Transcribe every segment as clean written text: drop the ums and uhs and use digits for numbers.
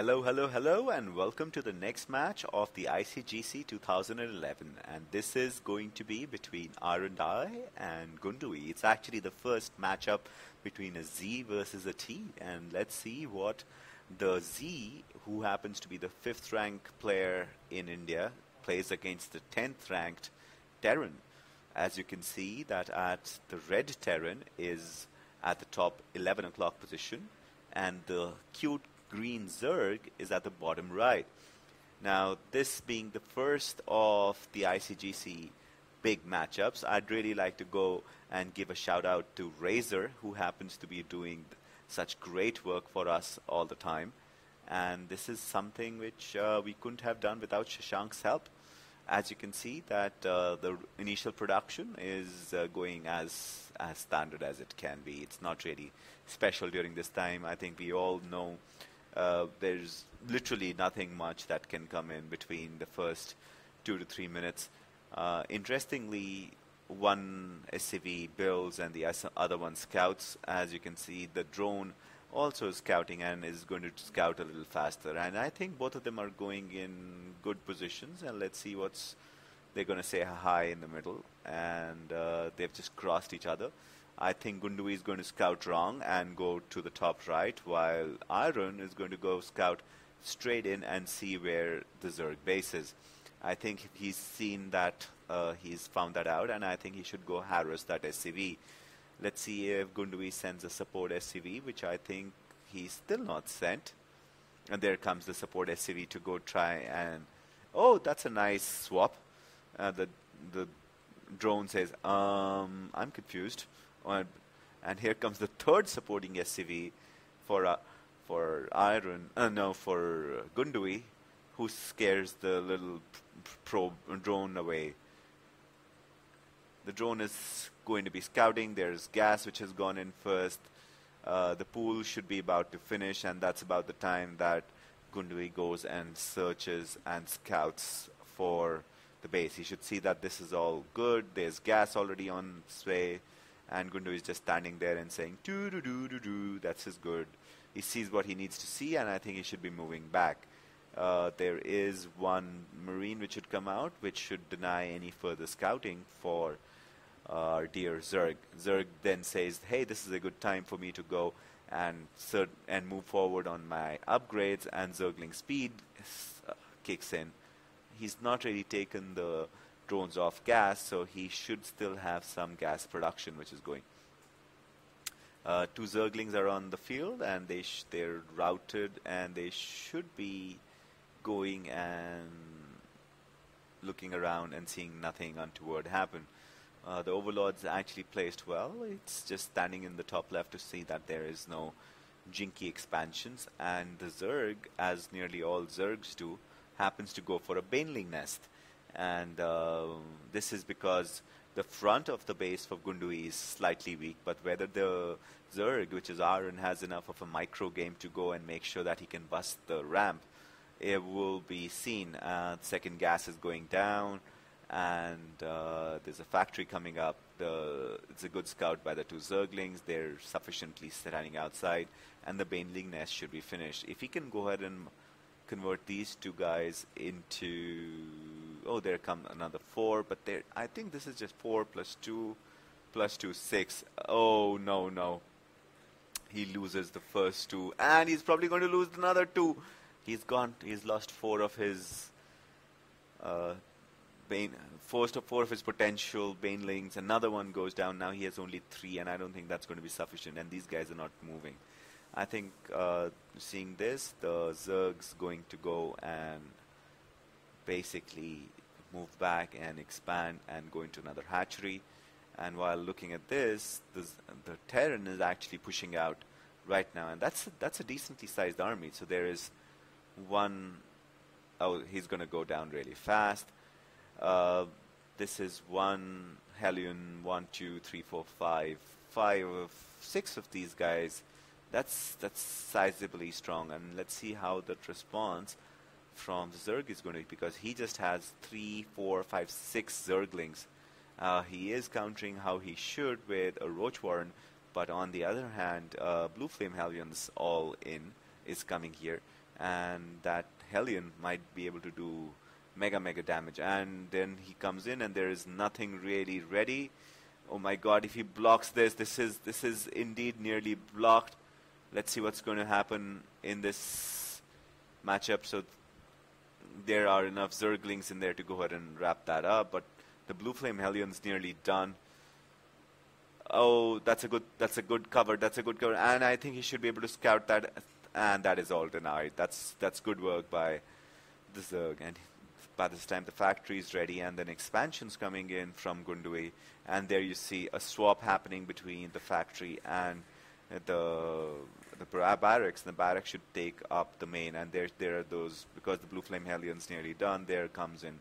Hello, hello, hello, and welcome to the next match of the ICGC 2011. And this is going to be between IronDi and Gunduii. It's actually the first matchup between a Z versus a T. And let's see what the Z, who happens to be the 5th ranked player in India, plays against the 10th ranked Terran. As you can see that at the red Terran is at the top 11 o'clock position, and the cute green Zerg is at the bottom right. Now, this being the first of the ICGC big matchups, I'd really like to go and give a shout out to Razor, who happens to be doing such great work for us all the time. And this is something which we couldn't have done without Shashank's help. As you can see that the initial production is going as standard as it can be. It's not really special during this time. I think we all know there's literally nothing much that can come in between the first 2 to 3 minutes. Interestingly, one SCV builds and the other one scouts. As you can see, the drone also is scouting and is going to scout a little faster, and I think both of them are going in good positions. And let's see what's they're going to say hi in the middle, and they've just crossed each other. I think Gunduii is going to scout wrong and go to the top right, while Iron is going to go scout straight in and see where the Zerg base is. I think he's seen that, he's found that out, and I think he should go harass that SCV. Let's see if Gunduii sends a support SCV, which I think he's still not sent. And there comes the support SCV to go try and... Oh, that's a nice swap. The drone says, I'm confused. And here comes the third supporting SCV for Gunduii, who scares the little drone away. The drone is going to be scouting. There's gas which has gone in first. The pool should be about to finish, and that's about the time that Gunduii goes and searches and scouts for the base. He should see that this is all good. There's gas already on its way, and Gunduii is just standing there and saying, doo doo doo doo doo, that's his good. He sees what he needs to see, and I think he should be moving back. There is one marine which should come out, which should deny any further scouting for our dear Zerg. Zerg then says, hey, this is a good time for me to go and move forward on my upgrades, and Zergling speed kicks in. He's not really taken the drones off gas, so he should still have some gas production which is going. Two Zerglings are on the field, and they're routed, and they should be going and looking around and seeing nothing untoward happen. The Overlord's actually placed well. It's just standing in the top left to see that there is no jinky expansions, and the Zerg, as nearly all Zergs do, happens to go for a Baneling nest. And this is because the front of the base for Gunduii is slightly weak, but whether the Zerg, which is Iron, has enough of a micro game to go and make sure that he can bust the ramp, it will be seen. Second gas is going down, and there's a factory coming up. It's a good scout by the two Zerglings. They're sufficiently standing outside, and the Baneling nest should be finished. If he can go ahead and convert these two guys into... Oh, there come another 4, but there, I think this is just 4 plus 2 plus 2, 6. Oh, no. He loses the first 2, and he's probably going to lose another 2. He's lost 4 of his four of his potential Banelings. Another one goes down. Now he has only 3, and I don't think that's going to be sufficient, and these guys are not moving. I think seeing this, the Zerg's going to go and basically move back and expand and go into another hatchery. And while looking at this, the Terran is actually pushing out right now, and that's a decently sized army. So there is one... Oh, he's going to go down really fast. This is one Helion, 1, 2, 3, 4, 5, 5 or 6 of these guys. That's sizably strong, and let's see how that response from Zerg is going to be, because he just has 3, 4, 5, 6 Zerglings. He is countering how he should with a Roach Warren, but on the other hand, Blue Flame Helion's all in is coming here, and that Helion might be able to do mega damage. And then he comes in and there is nothing really ready. Oh my god, if he blocks this, this is indeed nearly blocked. Let's see what's going to happen in this matchup. So there are enough Zerglings in there to go ahead and wrap that up, but the Blue Flame Helion's nearly done. Oh, that's a good cover. That's a good cover, and I think he should be able to scout that, and that is all denied. That's good work by the Zerg. And by this time, the factory is ready, and then expansion's coming in from Gunduii, and there you see a swap happening between the factory and the barracks. The barracks should take up the main, and there are those, because the Blue Flame Helion's nearly done. There comes in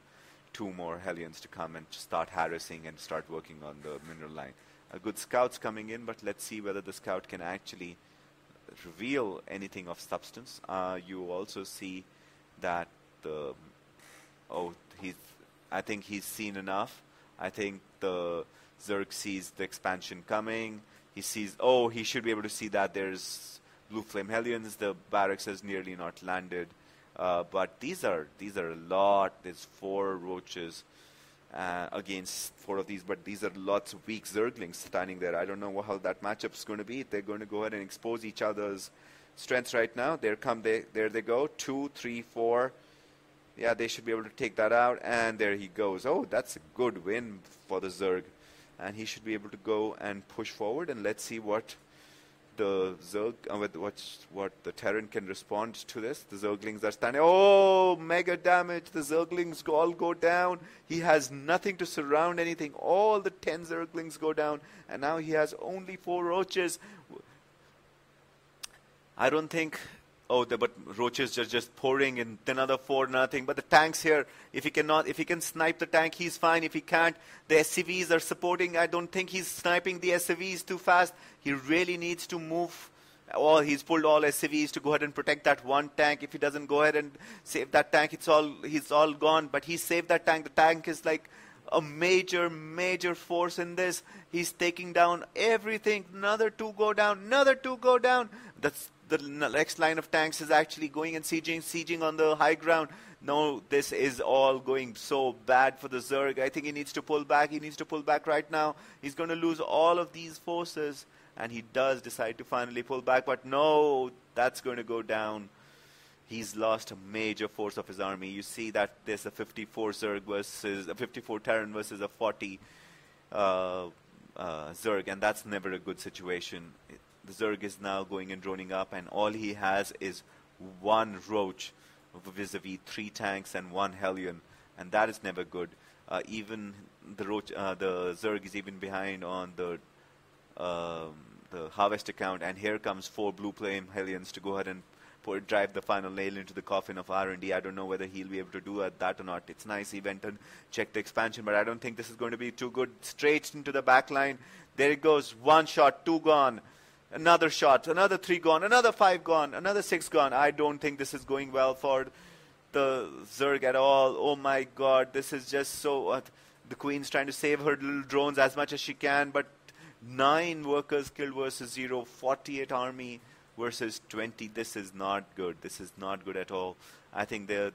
two more Helions to come and start harassing and start working on the mineral line. A good scout's coming in, but let's see whether the scout can actually reveal anything of substance. You also see that the I think he's seen enough. I think the Zerg sees the expansion coming. He sees, oh, he should be able to see that there's Blue Flame Helions. The barracks has nearly not landed, but these are a lot. There's 4 roaches against 4 of these, but these are lots of weak Zerglings standing there. I don't know how that matchup's going to be. They're going to go ahead and expose each other's strengths right now. There they go. 2, 3, 4. Yeah, they should be able to take that out, and there he goes. Oh, that's a good win for the Zerg, and he should be able to go and push forward, and let's see what the Zerg, what the Terran can respond to this. The Zerglings are standing. Oh, mega damage. The Zerglings all go down. He has nothing to surround anything. All the 10 Zerglings go down, and now he has only 4 roaches. I don't think... Oh, but roaches are just pouring in, another 4, nothing. But the tanks here, if he can snipe the tank, he's fine. If he can't, the SCVs are supporting. I don't think he's sniping the SCVs too fast. He really needs to move. Oh, he's pulled all SCVs to go ahead and protect that one tank. If he doesn't go ahead and save that tank, he's all gone. But he saved that tank. The tank is like a major force in this. He's taking down everything. Another 2 go down. Another 2 go down. The next line of tanks is actually going and sieging on the high ground. No, this is all going so bad for the Zerg. I think he needs to pull back. He needs to pull back right now. He's going to lose all of these forces. And he does decide to finally pull back. But no, that's going to go down. He's lost a major force of his army. You see that there's a 54 Zerg versus a 54 Terran versus a 40 Zerg. And that's never a good situation. The Zerg is now going and droning up, and all he has is 1 roach vis-a-vis 3 tanks and 1 Helion, and that is never good. Even the Zerg is even behind on the harvest account, and here comes 4 Blue Flame Helions to go ahead and drive the final nail into the coffin of IronDi. I don't know whether he'll be able to do that or not. It's nice he went and checked the expansion, but I don't think this is going to be too good. Straight into the back line. There it goes. 1 shot, 2 gone. Another shot, another 3 gone, another 5 gone, another 6 gone. I don't think this is going well for the Zerg at all. Oh my god, this is just so... the queen's trying to save her little drones as much as she can, but 9 workers killed versus 0, 48 army versus 20. This is not good. This is not good at all. I think the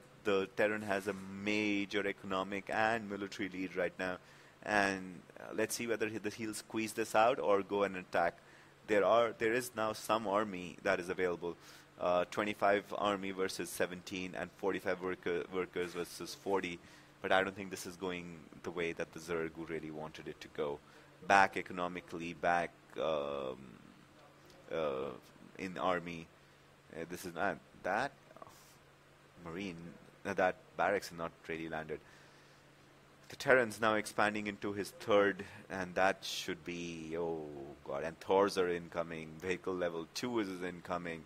Terran has a major economic and military lead right now. And let's see whether he'll squeeze this out or go and attack. There is now some army that is available, 25 army versus 17 and 45 workers versus 40, but I don't think this is going the way that the Zerg really wanted it to go. Back economically, back in army. This is not that marine, that barracks is not really landed. The Terran's now expanding into his 3rd, and that should be, oh god, and Thors are incoming, vehicle level 2 is incoming,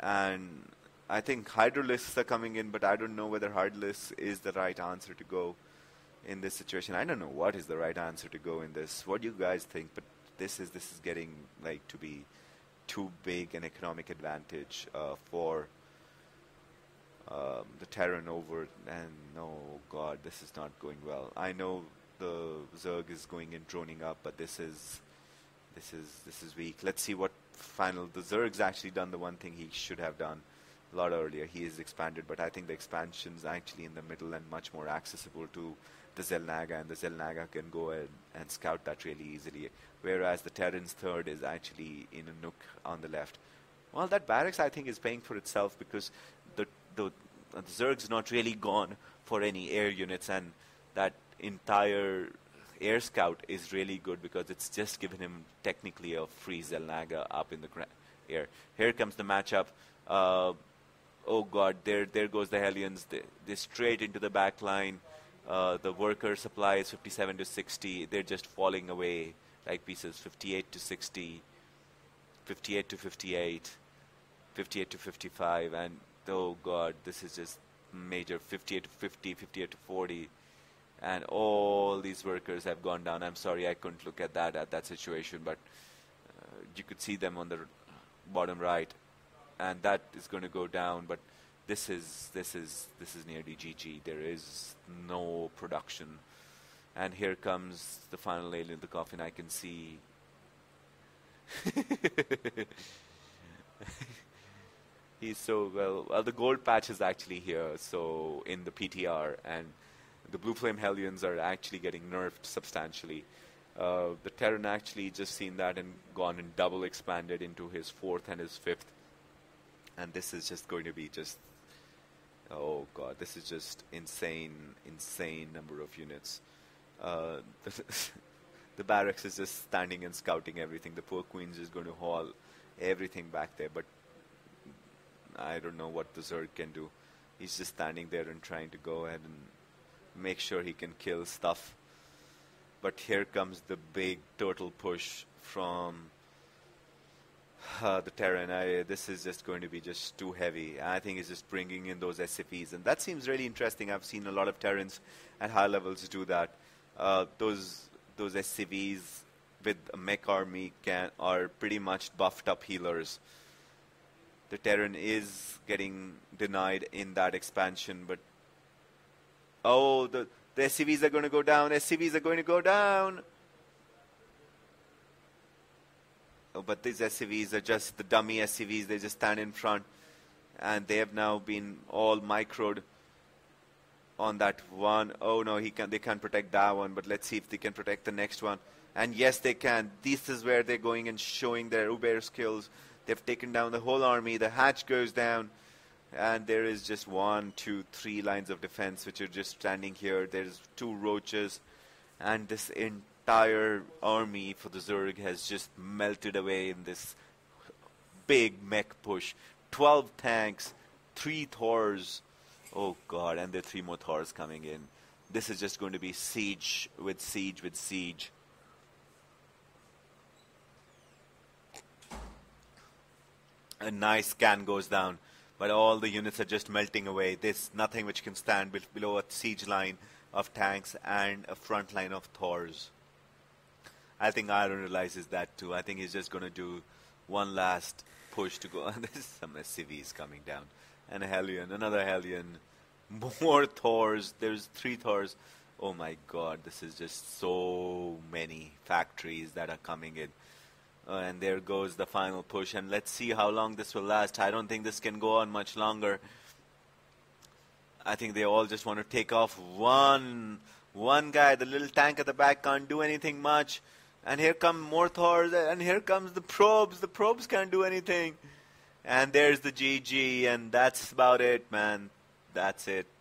and I think Hydralisks are coming in, but I don't know whether Hydralisks is the right answer to go in this situation. I don't know what is the right answer to go in this. What do you guys think? But this is getting like to be too big an economic advantage for the Terran over, and no god, this is not going well. I know the Zerg is going and droning up, but this is weak. Let's see what final the Zerg's actually done. The one thing he should have done a lot earlier. He is expanded, but I think the expansion's actually in the middle and much more accessible to the Xel'Naga, and the Xel'Naga can go and scout that really easily, whereas the Terran's third is actually in a nook on the left. Well, that barracks, I think, is paying for itself because the Zerg's not really gone for any air units, and that entire air scout is really good because it's just given him technically a free Xel'Naga up in the air. Here comes the matchup. Oh God, there goes the Hellions. They're straight into the back line. The worker supply is 57 to 60. They're just falling away like pieces. 58 to 60, 58 to 58, 58 to 55, and oh God, this is just major. 58 to 50, 58 to 40, and all these workers have gone down. I'm sorry, I couldn't look at that situation, but you could see them on the bottom right, and that is going to go down. But this is nearly GG. There is no production, and here comes the final nail in the coffin. I can see. He's so well, the gold patch is actually here, so in the PTR, and the Blue Flame Hellions are actually getting nerfed substantially. The Terran actually just seen that and gone and double expanded into his fourth and his fifth. And this is just going to be just, oh God, this is just insane number of units. The barracks is just standing and scouting everything. The poor Queen's is going to haul everything back there, but I don't know what the Zerg can do. He's just standing there and trying to go ahead and make sure he can kill stuff. But here comes the big total push from the Terran. This is just going to be just too heavy. I think it's just bringing in those SCVs, and that seems really interesting. I've seen a lot of Terrans at high levels do that. Those SCVs with a mech army are pretty much buffed up healers. The Terran is getting denied in that expansion, but oh, the SCVs are going to go down. SCVs are going to go down. Oh, but these SCVs are just the dummy SCVs. They just stand in front, and they have now been all microed on that one. Oh no, they can't protect that one, but let's see if they can protect the next one. And yes, they can. This is where they're going and showing their uber skills. They've taken down the whole army. The hatch goes down, and there is just 1, 2, 3 lines of defense which are just standing here. There's 2 roaches, and this entire army for the Zerg has just melted away in this big mech push. 12 tanks, 3 Thors, oh God, and there are 3 more Thors coming in. This is just going to be siege with siege with siege. A nice scan goes down, but all the units are just melting away. There's nothing which can stand below a siege line of tanks and a front line of Thors. I think Iron realizes that too. I think he's just going to do one last push to go. There's some SCVs coming down. And a Helion, another Helion, more Thors. There's 3 Thors. Oh my God, this is just so many factories that are coming in. And there goes the final push, and let's see how long this will last. I don't think this can go on much longer. I think they all just want to take off. One guy, the little tank at the back, can't do anything much. And here come more Thors, and here comes the probes. The probes can't do anything. And there's the GG, and that's about it, man. That's it.